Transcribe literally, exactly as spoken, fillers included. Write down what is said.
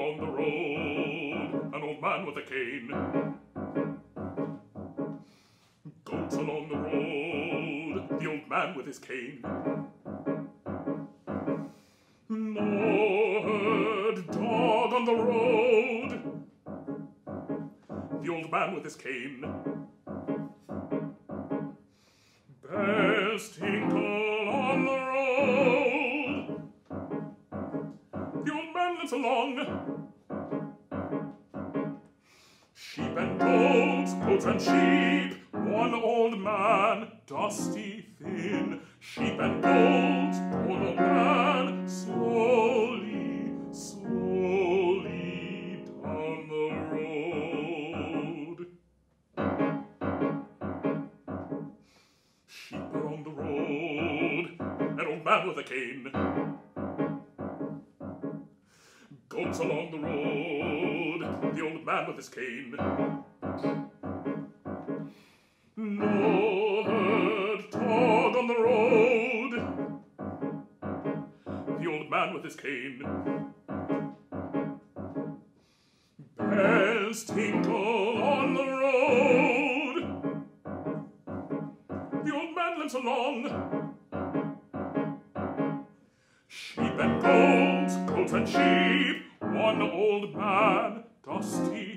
along the road, an old man with a cane. Goes along the road, the old man with his cane. No herd dog on the road, the old man with his cane. Best tinkle on the road, the old man lives along. Sheep and goats, goats and sheep, one old man, dusty, thin. Sheep and goats, one old man, slowly, slowly down the road. Sheep are on the road, an old man with a cane. Goats along the road, the old man with his cane. No herd dog on the road, the old man with his cane. Bells tinkle on the road, the old man limps along. Sheep and goats, goats and sheep, one old man, dusty.